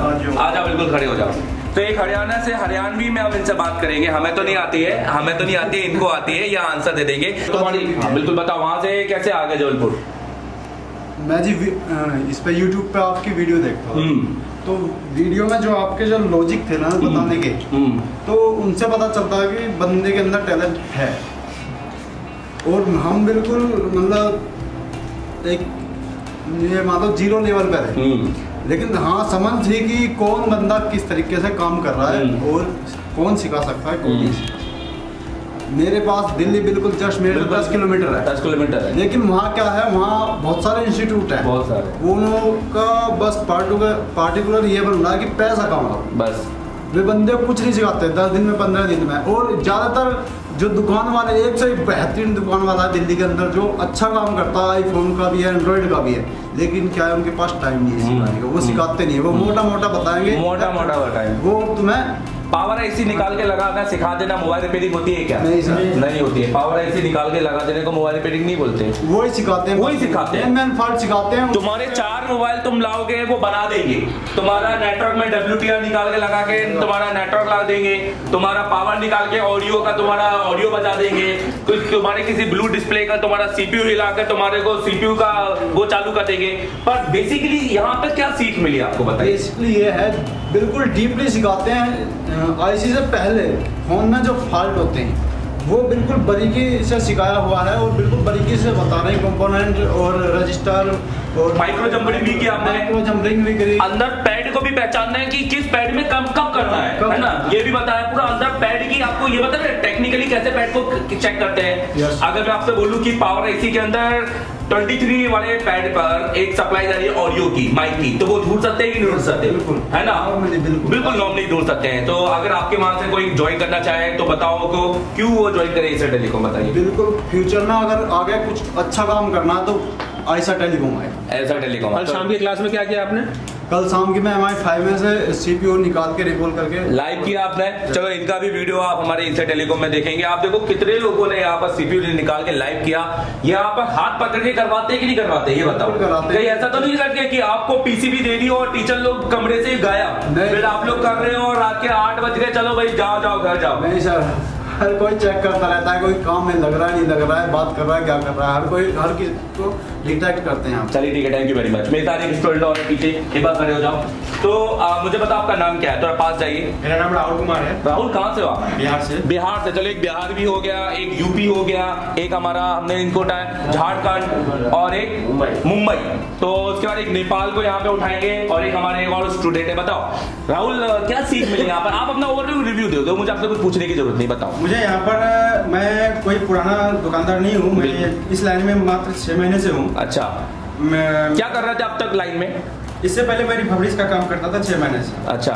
आ जाओ, बिल्कुल खड़े हो जाओ। तो एक हरियाणा से, हरियाणवी में हम इनसे बात करेंगे, हमें तो नहीं आती है, हमें तो नहीं आती है, इनको आती है, या आंसर दे देंगे। तो हाँ, बिल्कुल बताओ वहाँ से कैसे आ गए जबलपुर? मैं जी इस पे यूट्यूब पे आपकी वीडियो देखता हूँ, तो वीडियो में जो आपके जो लॉजिक थे ना बताने के, तो उनसे पता चलता है कि बंदे के अंदर टैलेंट है। और हम बिल्कुल मतलब एक ये मतलब जीरो लेवल पर है, लेकिन हाँ समझ थी कि कौन बंदा किस तरीके से काम कर रहा है और कौन सिखा सकता है कौन नहीं। मेरे पास दिल्ली बिल्कुल जस्ट मेरे दस किलोमीटर है दस किलोमीटर है लेकिन वहाँ क्या है, वहाँ बहुत सारे इंस्टीट्यूट हैं, बहुत सारे उनका बस पार्टिकुलर ये बन रहा है कि पैसा कमाओ बस। वे बंदे कुछ नहीं सिखाते दस दिन में पंद्रह दिन में, और ज़्यादातर जो दुकान वाले एक से बेहतरीन दुकान वाला है दिल्ली के अंदर जो अच्छा काम करता है, आईफोन का भी है एंड्रॉयड का भी है, लेकिन क्या है उनके पास टाइम नहीं है सिखाने का, वो सिखाते नहीं है, वो मोटा मोटा बताएंगे मोटा मोटा बताएंगे वो तुम्हें पावर आईसी निकाल के लगा कर सिखा देना। मोबाइल रिपेयरिंग होती है क्या? नहीं सर नहीं होती है। पावर आईसी निकाल के लगा देने को मोबाइल रिपेयरिंग नहीं बोलते, वही सिखाते हैं वही सिखाते हैं मैन फॉल्ट सिखाते हैं। तुम्हारे चार मोबाइल तुम लाओगे वो बना देंगे, तुम्हारा नेटवर्क में डब्ल्यूटीआर निकाल के लगा के तुम्हारा नेटवर्क ला देंगे, तुम्हारा पावर निकाल के ऑडियो का तुम्हारा ऑडियो बजा देंगे, कुछ तुम्हारे किसी ब्लू डिस्प्ले का तुम्हारा सीपीयू हिला के तुम्हारे को सीपीयू का वो चालू कर देंगे। पर बेसिकली यहाँ पे क्या सीख मिली आपको बताइए? बेसिकली ये है बिल्कुल डीपली सिखाते हैं, आईसी से पहले फोन में जो फॉल्ट होते हैं वो बिल्कुल बारीकी से सिखाया हुआ है और बिल्कुल बारीकी से बता रहे हैं कंपोनेंट और रजिस्टर और माइक्रो जंपरिंग भी किया, माइक्रो जंपरिंग भी करी, अंदर पैड को भी पहचानना है कि किस पैड में कम कम करना है है ना, ये भी बताया पूरा अंदर पैड की। आपको ये बता रहे टेक्निकली कैसे पैड को चेक करते हैं। अगर मैं आपसे बोलूँ की पावर आईसी के अंदर तेईस वाले पैड पर एक सप्लाई जा रही है ऑडियो की माइक की, तो वो ढूंढ सकते हैं कि नहीं ढूंढ सकते बिल्कुल है ना, बिल्कुल नॉर्म नहीं ढूंढ सकते हैं। तो अगर आपके वहां से कोई ज्वाइन करना चाहे तो बताओ को क्यों वो ज्वाइन करे एशिया टेलीकॉम, बताइए। बिल्कुल फ्यूचर में अगर आगे कुछ अच्छा काम करना तो एशिया टेलीकॉम है, एशिया टेलीकॉम। कल शाम की क्लास में क्या किया आपने? कल शाम की मैं हमारे फाइव में से सीपीयू निकाल के रिकॉल करके लाइव किया आपने। चलो इनका भी वीडियो आप हमारे एशिया टेलीकॉम में देखेंगे। आप देखो कितने लोगों ने यहाँ पर सीपीयू निकाल के लाइव किया, यहाँ पर हाथ पकड़ के करवाते कि नहीं करवाते ये बताओ। कहीं ऐसा तो नहीं करते कि आपको पीसीबी देनी हो और टीचर लोग कमरे से गायब, फिर आप लोग कर रहे हो और रात के आठ बज गए चलो भाई जाओ जाओ घर जाओ। नहीं सर, हर कोई चेक करता रहता है, कोई काम में लग रहा है नहीं लग रहा है, बात कर रहा है क्या कर रहा है, हर कोई हर किसी को डिटेक्ट करते हैं आप। चलिए ठीक है, थैंक यू वेरी मच। मेरे सारे स्टूडेंट और पीछे एक बार खड़े हो जाओ। तो आ, मुझे पता आपका नाम क्या है, थोड़ा तो पास जाइए। मेरा नाम राहुल कुमार है। राहुल कहाँ से हो आप? बिहार से। बिहार से, चलो एक बिहार भी हो गया, एक यूपी हो गया, एक हमारा हमने इनको उठाया झारखंड और एक मुंबई, तो उसके बाद एक नेपाल को यहाँ पे उठाएंगे और एक हमारे एक और स्टूडेंट है। बताओ राहुल क्या सीख मिली यहाँ पर? आप अपना ओवरव्यू रिव्यू दे दो, मुझे आपसे कुछ पूछने की जरूरत नहीं। बताओ मुझे यहाँ पर, मैं कोई पुराना दुकानदार नहीं हूँ, मैं इस लाइन में मात्र छह महीने से हूँ। अच्छा, मैं क्या कर रहे थे अब तक लाइन में? इससे पहले मैं रिफर्बिश का काम करता था छह महीने से। अच्छा,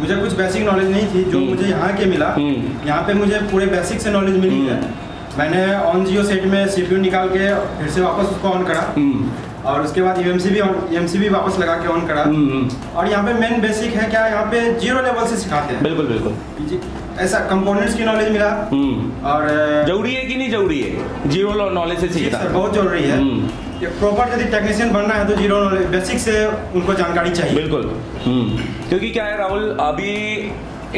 मुझे कुछ बेसिक नॉलेज नहीं थी जो मुझे यहाँ के मिला, यहाँ पे मुझे पूरे बेसिक से नॉलेज मिली है। मैंने ऑन जियो सेट में सीपीयू निकाल के फिर से वापस उसको ऑन करा और उसके बाद ईएमसी भी ईएमसी भी वापस लगा के ऑन करा। और यहाँ पे मेन बेसिक है क्या, यहाँ पे जीरो लेवल से सिखाते हैं। बिल्कुल बिल्कुल, ऐसा कंपोनेंट्स की नॉलेज मिला। और जरूरी है कि नहीं जरूरी है जीरो नॉलेज से सीखना? बहुत जरूरी है, प्रॉपर यदि टेक्नीशियन बनना है तो जीरो नॉलेज बेसिक से उनको जानकारी चाहिए। बिल्कुल, क्योंकि क्या है राहुल, अभी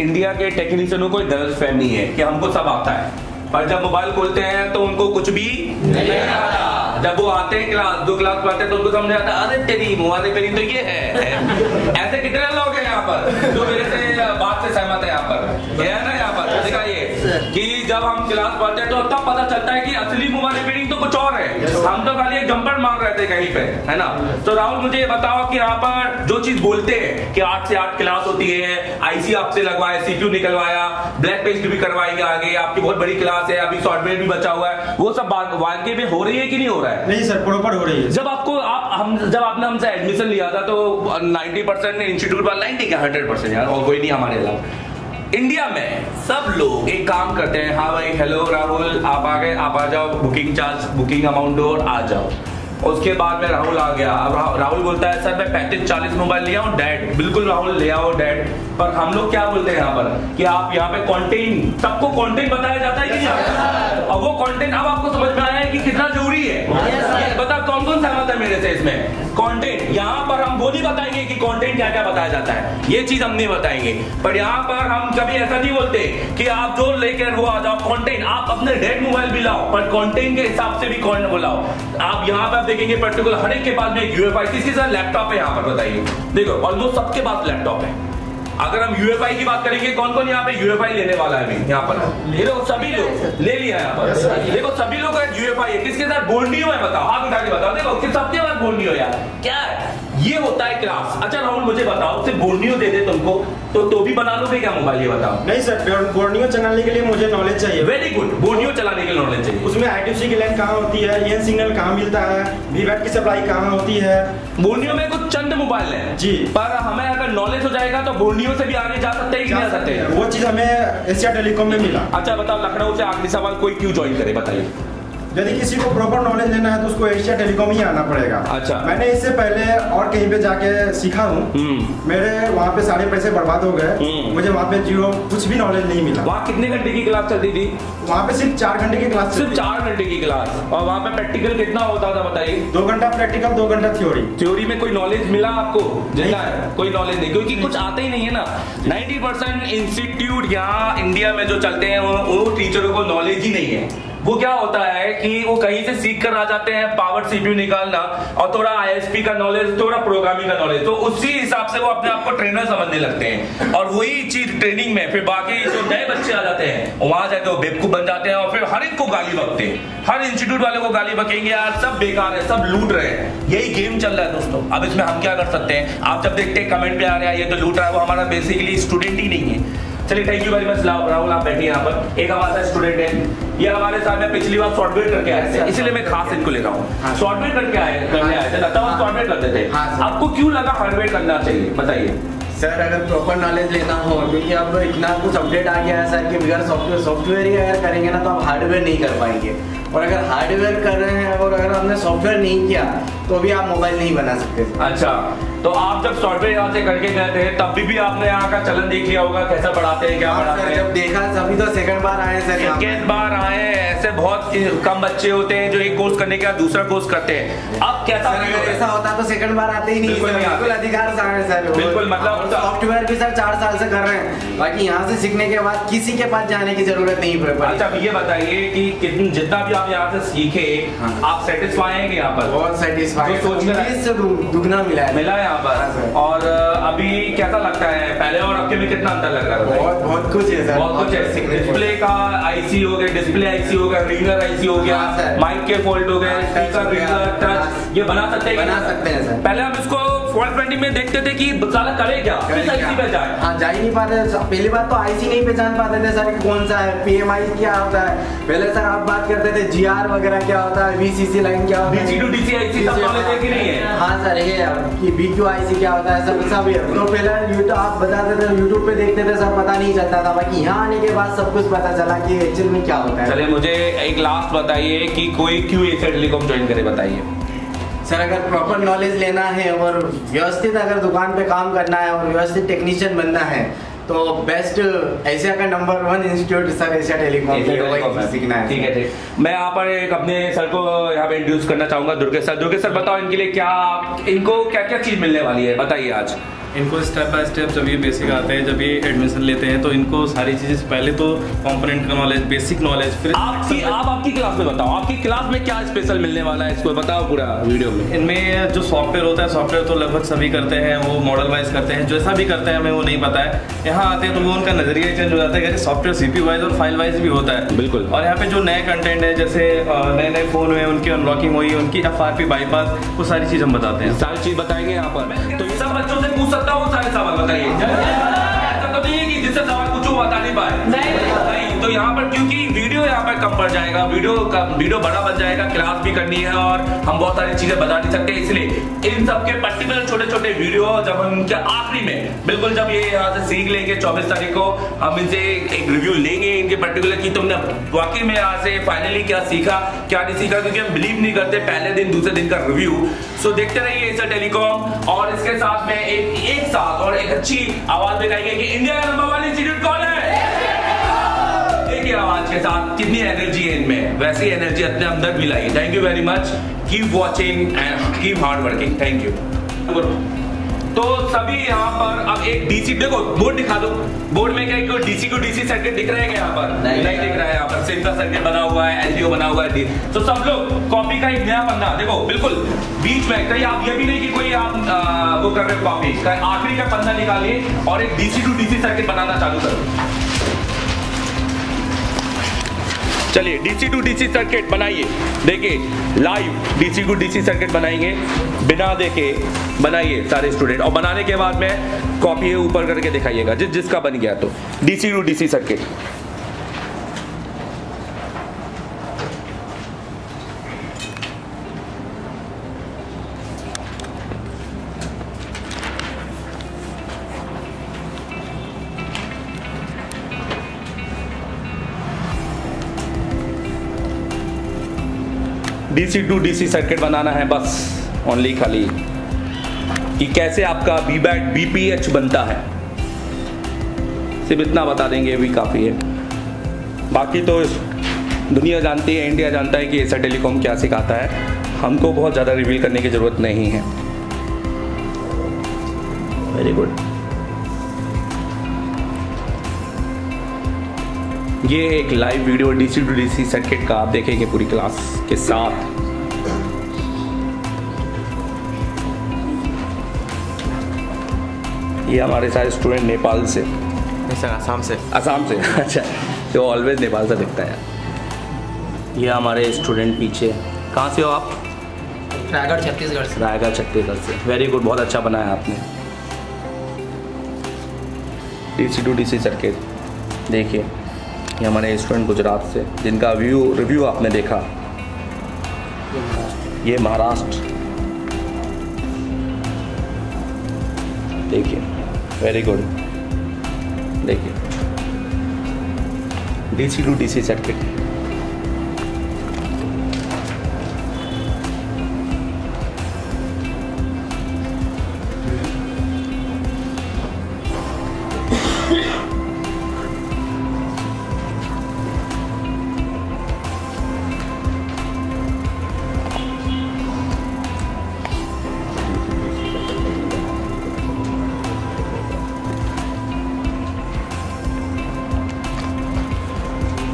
इंडिया के टेक्नीशियनों को गलत फहमी है कि हमको सब आता है, पर जब मोबाइल खोलते हैं तो उनको कुछ भी नहीं आता। जब वो आते हैं क्लास दो क्लास पढ़ते हैं तो उनको समझ आता है अरे तेरी मोबाइल तेरी तो ये है। ऐसे कितने लोग हैं यहाँ पर जो मेरे से बात से सहमत है यहाँ पर, ये है ना यहाँ पर देखा ये कि जब हम क्लास पढ़ते हैं तो तब पता चलता है कि असली मोबाइल रिपेयरिंग तो कुछ और है, हम तो खाली एक जंपर मार रहे थे कहीं पे, है ना। तो राहुल मुझे ये बताओ कि यहाँ पर जो चीज बोलते हैं कि आठ से आठ क्लास होती है, आईसी आपसे लगवाया, सीपीयू निकलवाया, ब्लैक पेस्ट भी करवाई, आगे आपकी बहुत बड़ी क्लास है, अभी सॉफ्टवेयर भी बचा हुआ है, वो सब वाकई में हो रही है कि नहीं हो रहा है? नहीं सर, प्रॉपर हो रही है। जब आपको आप हम जब आपने हमसे एडमिशन लिया था तो नाइन्टी परसेंट इंस्टीट्यूट पर नाइन्टी क्या हंड्रेड परसेंट यार और कोई नहीं हमारे अलावा इंडिया में सब लोग एक काम करते हैं, हाँ भाई हेलो राहुल आप आ गए, आप आ जाओ, बुकिंग चार्ज बुकिंग अमाउंट और आ जाओ। उसके बाद में राहुल आ गया, अब राहुल बोलता है सर मैं पैंतीस चालीस मोबाइल लिया हूँ डैड। बिल्कुल राहुल ले आओ डैड, पर हम लोग क्या बोलते हैं यहाँ पर कि आप यहाँ पे कंटेंट, सबको कंटेंट बताया जाता है कि नहीं, और वो कंटेंट अब आपको समझ में आया है कि कितना जरूरी है। बता कौन कौन सहमत है मेरे से इसमें? कंटेंट यहाँ पर हम वो नहीं बताएंगे कि कंटेंट क्या क्या बताया जाता है, ये चीज हम नहीं बताएंगे। पर यहाँ पर हम कभी ऐसा नहीं बोलते कि आप जो लेकर वो आ जाओ कंटेंट, आप अपने डेड मोबाइल भी लाओ पर कंटेंट के हिसाब से भी कंटेंट बुलाओ। आप यहाँ पर देखेंगे पर्टिकुलर हर एक के पास में यूएफआई, किसके साथ लैपटॉप है यहाँ पर बताइए, देखो ऑलमोस्ट सबके पास लैपटॉप है, अगर हम यूएफआई की बात करेंगे, कौन कौन यहाँ पे यूएफआई लेने वाला है? अभी यहाँ पर ले लो, सभी लोग ले लिया यहाँ पर। देखो सभी लोग यूएफआई है, किसके साथ बोन्डियो है बताओ, हाथ उठा के बताओ। देखो सबके साथ बोन्डियो यार, क्या ये होता है क्लास। अच्छा राहुल मुझे बताओ, सिर्फ बोर्नियो दे दे तुमको तो तो भी बना लोगे क्या मोबाइल, ये बताओ। नहीं सर, बोर्नियो चलाने के लिए मुझे नॉलेज चाहिए। वेरी गुड, बोर्नियो चलाने के लिए नॉलेज चाहिए। उसमें आईटीसी की लाइन कहाँ होती है, ये सिग्नल कहाँ मिलता है, वीवैट की सप्लाई कहाँ होती है। बोर्नियो में कुछ चंद मोबाइल है जी, पर हमें अगर नॉलेज हो जाएगा तो बोर्नियो से भी आगे जा सकते हैं, जा सकते हैं। वो चीज हमें एशिया टेलीकॉम में मिला। अच्छा बताओ लखनऊ से आखिरी सवाल, कोई क्यों ज्वाइन करे बताइए। यदि किसी को प्रॉपर नॉलेज लेना है तो उसको एशिया टेलीकॉम ही आना पड़ेगा। अच्छा मैंने इससे पहले और कहीं पे जाके सीखा हूँ, मेरे वहाँ पे सारे पैसे बर्बाद हो गए, मुझे वहाँ पे जीरो कुछ भी नॉलेज नहीं मिला। वहाँ कितने घंटे की क्लास चलती थी? वहाँ पे सिर्फ चार घंटे की क्लास, सिर्फ चार घंटे की क्लास। और वहाँ पे प्रैक्टिकल कितना होता था बताइए? दो घंटा प्रैक्टिकल, दो घंटा थ्योरी। थ्योरी में कोई नॉलेज मिला आपको? जितना कोई नॉलेज नहीं, क्योंकि कुछ आता ही नहीं है ना। नाइन्टी परसेंट इंस्टीट्यूट यहाँ इंडिया में जो चलते हैं उन टीचरों को नॉलेज ही नहीं है। वो क्या होता है कि वो कहीं से सीख कर आ जाते हैं, पावर सीपीयू निकालना और थोड़ा आईएसपी का नॉलेज, थोड़ा प्रोग्रामिंग का नॉलेज, तो उसी हिसाब से वो अपने आप को ट्रेनर समझने लगते हैं। और वही चीज ट्रेनिंग में फिर बाकी जो नए बच्चे आ जाते हैं वहां जाके वो बेवकूफ बन जाते हैं और फिर हर एक को गाली बकते हैं, हर इंस्टीट्यूट वाले को गाली बकेंगे, यार सब बेकार है, सब लूट रहे हैं। यही गेम चल रहा है दोस्तों। अब इसमें हम क्या कर सकते हैं? आप जब देखते हैं कमेंट पे आ रहा है ये तो लूट रहा है, वो हमारा बेसिकली स्टूडेंट ही नहीं है। चलिए thank you very much Rahul, आप बैठिए यहाँ पर। एक हमारा स्टूडेंट है, ये हमारे साथ में पिछली बार शॉर्टवेयर करके आए थे, इसीलिए मैं खास इनको ले रहा हूँ। शॉर्टवेयर करके आए करने आए थे ना, तब हम शॉर्टवेयर करते थे। आपको क्यों लगा हार्डवेयर करना चाहिए बताइए? सर अगर प्रॉपर नॉलेज लेना हो, क्योंकि अब इतना कुछ अपडेट आ गया है सर कि बगैर सॉफ्टवेयर सॉफ्टवेयर ही अगर करेंगे ना तो आप हार्डवेयर नहीं कर पाएंगे, और अगर हार्डवेयर कर रहे हैं और अगर हमने सॉफ्टवेयर नहीं किया तो भी आप मोबाइल नहीं बना सकते। अच्छा तो आप जब सॉफ्टवेयर यहाँ से करके गए थे तब भी, भी आपने यहाँ का चलन देख लिया होगा, कैसा बढ़ाते हैं क्या बढ़ाते हैं। जब देखा सभी तो सेकंड बार आए सर, सेकंड बार आए। ऐसे बहुत कम बच्चे होते हैं जो एक कोर्स करने के बाद दूसरा कोर्स करते हैं। अब कैसा ऐसा होता है तो सेकंड बार आते ही नहीं, बिल्कुल अधिकार से आए सर, बिल्कुल। मतलब सॉफ्टवेयर भी सर चार साल से कर रहे हैं, बाकी यहाँ से सीखने के बाद किसी के पास जाने की जरूरत नहीं पड़ेगी। अच्छा ये बताइए कि जितना भी आप यहाँ से सीखे आप सेटिस्फाई हैं यहाँ पर? बहुत सेटिस्फाई, सोच दुगना मिला मिला है। और अभी कैसा लगता है पहले और अब के में, कितना अंतर लग रहा है? बहुत बहुत कुछ है सर, बहुत कुछ है। डिस्प्ले का आईसी हो गया, डिस्प्ले आईसी हो गया, रिंगर आईसी हो गया, माइक के फोल्ड हो गए, स्पीकर रिंगर टच, ये बना सकते हैं, बना सकते हैं सर। पहले हम इसको फोर ट्वेंटी में देखते थे कि साला करे क्या, किस आईसी पे जाए। हाँ जा ही नहीं पाते, पहली बात तो आईसी नहीं पहचान पाते थे सर कौन सा है, पीएमआई क्या होता है। पहले सर आप बात करते थे जीआर वगैरह क्या होता है, वीसीसी लाइन क्या होता है, डीसी टू डीसी आईसी सब नॉलेज है कि नहीं है। हाँ सर ये कि बीक्यू आईसी क्या होता है सर सब, तो पहले यूट्यूब आप बताते थे, यूट्यूब पे देखते थे सर, पता नहीं चलता था। बाकी यहाँ आने के बाद सब कुछ पता चला कि एक्चुअल में क्या होता है। चलिए मुझे एक लास्ट बताइए कि कोई क्यों एशिया टेलीकॉम ज्वाइन करे बताइए? सर अगर प्रॉपर नॉलेज लेना है और व्यवस्थित अगर दुकान पे काम करना है और व्यवस्थित टेक्नीशियन बनना है तो बेस्ट एशिया का number one institute sir Asia Telecom सीखना है। ठीक है ठीक, मैं यहाँ पर एक अपने सर को यहाँ पे इंट्रोड्यूस करना चाहूँगा, दुर्गे सर। दुर्गे सर बताओ इनके लिए क्या, इनको क्या क्या चीज़ मिलने वाली है बताइए आज? इनको स्टेप बाय स्टेप जब ये बेसिक आते हैं, जब ये एडमिशन लेते हैं तो इनको सारी चीजें पहले तो कंपोनेंट का नॉलेज, बेसिक नॉलेज। फिर आपकी आप आपकी क्लास में बताओ, आपकी क्लास में क्या स्पेशल मिलने वाला है इसको बताओ पूरा वीडियो में। इनमें जो सॉफ्टवेयर होता है, सॉफ्टवेयर तो लगभग सभी करते हैं, वो मॉडल वाइज करते हैं, जैसा भी करते हैं हमें वो नहीं पता है। यहाँ आते हैं तो वो उनका नजरिया चेंज हो जाता है, सॉफ्टवेयर सीपी वाइज और फाइल वाइज भी होता है, बिल्कुल। और यहाँ पे जो नए कंटेंट है, जैसे नए नए फोन हुए, उनकी अनलॉकिंग हुई, उनकी एफ आर पी बाईपास, वो सारी चीज हम बताते हैं, सारी चीज बताएंगे यहाँ पर। तो सब बच्चों से पूछ सारे सवाल बताइए, ऐसा तो नहीं है कि जिससे सवाल पूछो बता नहीं पाए। तो यहाँ पर क्योंकि वीडियो यहाँ पर कम पड़ जाएगा, वीडियो का वीडियो बड़ा बन जाएगा, क्लास भी करनी है और हम बहुत सारी चीजें बता नहीं सकते, इसलिए इन सबके पर्टिकुलर छोटे छोटे वीडियो जब हम उनके आखिरी में बिल्कुल जब ये यहाँ से सीख लेंगे चौबीस तारीख को, हम इनसे एक रिव्यू लेंगे इनके पर्टिकुलर की तुमने वाकई में यहाँ से फाइनली क्या सीखा क्या नहीं सीखा, क्योंकि हम बिलीव नहीं करते पहले दिन दूसरे दिन का रिव्यू। सो देखते रहिए एशिया टेलीकॉम, और इसके साथ में एक एक साथ और एक अच्छी आवाज दिखाएंगे कि इंडिया का नंबर वन इंस्टीट्यूट कौन है। आवाज के साथ कितनी एनर्जी है इनमें, वैसी एनर्जी अपने अंदर भी लाई। Thank you very much, keep watching and keep hard working. Thank you. तो सभी यहाँ पर अब एक डीसी देखो, बोर्ड दिखा दो, बोर्ड में क्या है डीसी को डीसी सर्किट दिख रहा है क्या यहाँ पर? नहीं, नहीं दिख रहा है। यहाँ पर सिंपल सर्किट बना हुआ है, एलडीओ बना हुआ है। तो सब लोग कॉपी का एक नया पन्ना देखो, बिल्कुल बीच में कहीं आप ये भी नहीं कि कोई आप आ, वो कर रहे हो कॉपी, आखिरी का पन्ना निकालिए और एक डीसी टू डीसी सर्किट बनाना चालू करो। चलिए डीसी टू डीसी सर्किट बनाइए, देखिए live DC to DC circuit बनाएंगे, बिना देखे बनाइए सारे स्टूडेंट, और बनाने के बाद में कॉपी ऊपर करके दिखाइएगा जिस जिसका बन गया। तो DC to DC circuit DC to DC circuit बनाना है बस, ओनली खाली कि कैसे आपका B bat B P H बनता है, सिर्फ इतना बता देंगे, ये भी काफ़ी है। बाकी तो दुनिया जानती है, इंडिया जानता है कि एशिया टेलीकॉम क्या सिखाता है, हमको बहुत ज़्यादा रिवील करने की ज़रूरत नहीं है। वेरी ये एक live video DC to DC circuit का आप देखेंगे पूरी क्लास के साथ। ये हमारे सारे स्टूडेंट नेपाल से, नहीं सर आसाम से, आसाम से अच्छा, तो ऑलवेज नेपाल से दिखता है। ये हमारे स्टूडेंट पीछे, कहाँ से हो आप? रायगढ़ छत्तीसगढ़ से। रायगढ़ छत्तीसगढ़ से, वेरी गुड, बहुत अच्छा बनाया आपने डीसी टू डीसी सर्किट। देखिए ये हमारे स्टूडेंट गुजरात से, जिनका व्यू रिव्यू आपने देखा, ये महाराष्ट्र, देखिए वेरी गुड। देखिए डीसी टू डीसी सर्किट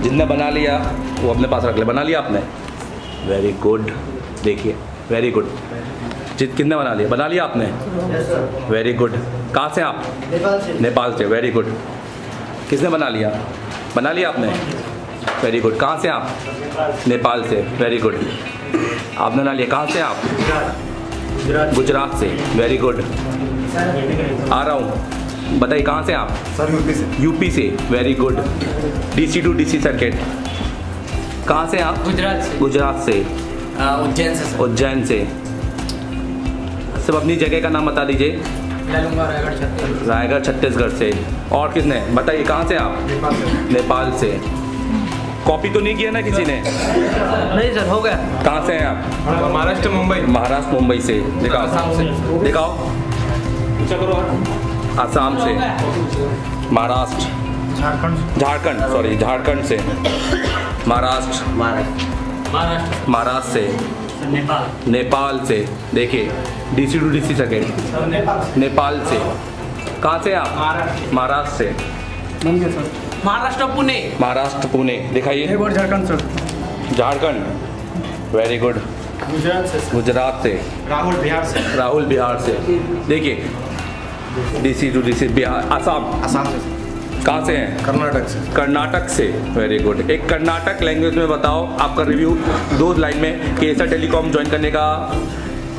जिसने बना लिया वो अपने पास रख ले, बना लिया आपने, वेरी गुड। देखिए वेरी गुड, जित कितने बना लिया, बना लिया आपने, वेरी गुड। कहाँ से आप? नेपाल से। नेपाल से, वेरी गुड। किसने बना लिया, बना लिया आपने, वेरी गुड। कहाँ से आप? नेपाल से, वेरी गुड, आपने बना लिया। कहाँ से आप? गुजरात से, वेरी गुड। आ रहा हूँ, बताइए कहाँ से आप? सर यूपी से। यूपी से, very good. DC to DC circuit कहाँ से आप? गुजरात से। गुजरात से, उज्जैन से। उज्जैन से। सब अपनी जगह का नाम बता दीजिए। रायगढ़ छत्तीसगढ़। रायगढ़ छत्तीसगढ़ से। और किसने बताइए कहाँ से आप? नेपाल से। नेपाल से। कॉपी तो नहीं किया ना किसी ने? नहीं सर, हो गया। कहाँ से हैं आप? महाराष्ट्र मुंबई। महाराष्ट्र मुंबई से। दिखाओ दिखाओ। आसाम से। महाराष्ट्र। झारखंड। झारखंड, सॉरी झारखंड से। महाराष्ट्र। महाराष्ट्र। महाराष्ट्र से। नेपाल। नेपाल से। देखिए DC to DC circuit Nepal से। कहाँ से आप? महाराष्ट्र से। महाराष्ट्र पुणे। महाराष्ट्र पुणे, दिखाइए। Jharkhand sir. Jharkhand, very good. Gujarat से। गुजरात से। राहुल बिहार से। राहुल बिहार से। देखिए DC to DC Bihar. Assam. Assam से। कहाँ से हैं? कर्नाटक से। कर्नाटक से, वेरी गुड। एक कर्नाटक लैंग्वेज में बताओ आपका रिव्यू दो लाइन में कि एशिया टेलीकॉम ज्वाइन करने का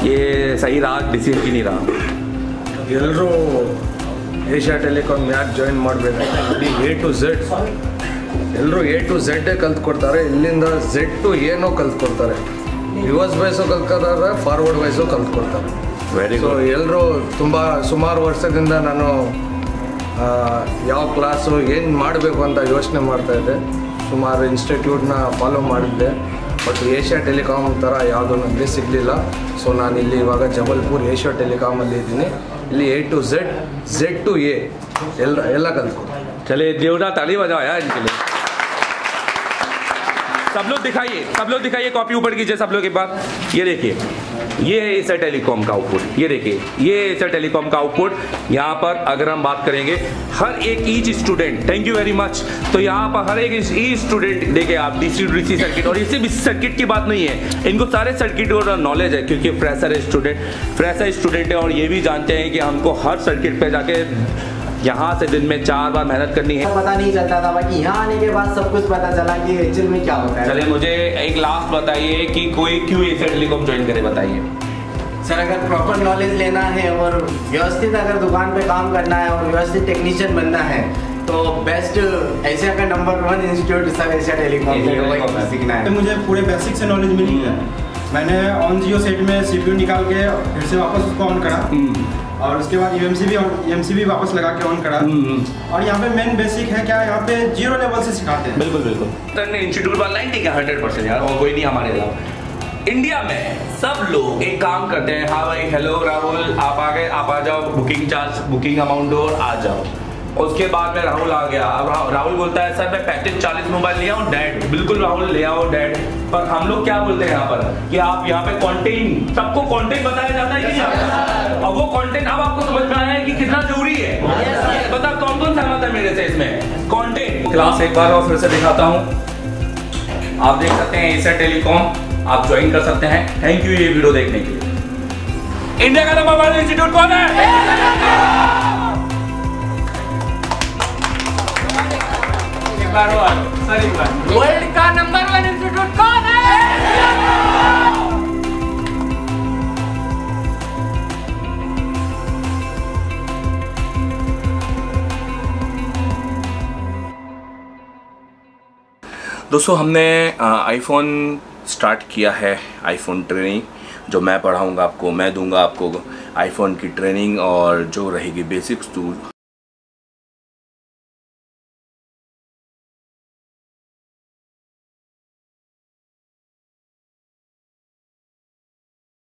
ये सही रहा डिसीजन की नहीं रहा? एलरो एशिया टेलीकॉम यार ज्वाइन ಮಾಡಬೇಕು, ए टू जेड एलरो ए टू जेड ಕಲ್ತ್ಕೊಡ್ತಾರೆ, ಇಲ್ಲಿಂದ जेड टू ಏನೋ ಕಲ್ತ್ಕೊಡ್ತಾರೆ, ರಿವರ್ಸ್ ವೈಸೋ ಕಲ್ತ್ಕೊಡ್ತಾರೆ, ಫಾರ್ವರ್ಡ್ ವೈಸೋ ಕಲ್ತ್ಕೊಡ್ತಾರೆ। Very good. एलरू तुम सुमार वर्षदिंदा नानु याव क्लासु एनु माडबेकु अंत योचने माड्ता इद्दे, सुमार इन्स्टिट्यूट ना फॉलो माडिद्दे, बट एशिया टेलीकॉम तर यावुदू ननगे सिगलिल्ल। सो नानु इल्ली इवाग जबलपुर एशिया टेलीकॉम अल्ली इद्दीनि, इल्ली A to Z Z to A एल्ल एल्ल कल्त्कोळ्ळि। चलिए देवदा ताली बजाओ यार इनके लिए। सब लोग दिखाइए, सब लोग दिखाइए, कॉपी ऊपर कीजिए सब लोग एक बार। ये देखिए, ये है एशिया टेलीकॉम का आउटपुट। ये देखिए, ये एशिया टेलीकॉम का आउटपुट। यहाँ पर अगर हम बात करेंगे हर एक each student, thank you very much, तो यहाँ पर हर एक ई स्टूडेंट देखे आप डीसी डीसी सर्किट, और इससे भी सर्किट की बात नहीं है, इनको सारे सर्किट और नॉलेज है क्योंकि फ्रेशर स्टूडेंट फ्रेशर स्टूडेंट है और ये भी जानते हैं कि हमको हर सर्किट पे जाके यहाँ से दिन में चार बार मेहनत करनी है। पता नहीं चलता था बाकी यहाँ आने के बाद सब कुछ पता चला कि एक्चुअल में क्या होता है। चलिए मुझे एक लास्ट बताइए कि कोई क्यों एशिया टेलीकॉम ज्वाइन करे, बताइए। सर अगर प्रॉपर नॉलेज लेना है और व्यवस्थित अगर दुकान पे काम करना है और व्यवस्थित टेक्नीशियन बनना है तो बेस्ट एशिया का number one institute sir Asia Telecom सीखना है। मुझे पूरे बेसिक से नॉलेज मिली है। मैंने ऑन जियो सेट में सीपीयू निकाल के फिर से वापस उसको ऑन करा और उसके बाद यूएमसी भी यूएमसी भी वापस लगा के ऑन करा। और यहाँ पे मेन बेसिक है क्या, यहाँ पे जीरो लेवल से सिखाते हैं। बिल्कुल बिल्कुल इंस्टीट्यूट वाला नहीं ठीक है, हंड्रेड परसेंट यार, और कोई नहीं हमारे अलावा। इंडिया में सब लोग एक काम करते हैं, हाँ भाई हेलो राहुल आप आ गए, आप आ जाओ, बुकिंग चार्ज बुकिंग अमाउंट और आ जाओ। उसके बाद में राहुल आ गया, अब राहुल बोलता है सर मैं पैंतीस चालीस मोबाइल ले आऊँ डैड, बिल्कुल राहुल ले आओ डैड। पर हम लोग क्या बोलते हैं यहाँ पर कि आप यहाँ पे कॉन्टेंट, सबको कॉन्टेंट बताया जाता है कि, और वो कॉन्टेंट अब आपको समझ में आया है कि कितना जरूरी है। बताओ कौन कौन सहमत है मेरे से इसमें कॉन्टेंट। क्लास एक बार और फिर से दिखाता हूँ, आप देख सकते हैं एशिया टेलीकॉम आप ज्वाइन कर सकते हैं। थैंक यू ये वीडियो देखने के लिए। इंडिया का नंबर वन इंस्टीट्यूट कौन है? वर्ल्ड का नंबर वन इंस्टीट्यूट कौन है? दोस्तों हमने आईफोन स्टार्ट किया है, आईफोन ट्रेनिंग जो मैं पढ़ाऊंगा आपको, मैं दूंगा आपको आईफोन की ट्रेनिंग और जो रहेगी बेसिक्स टू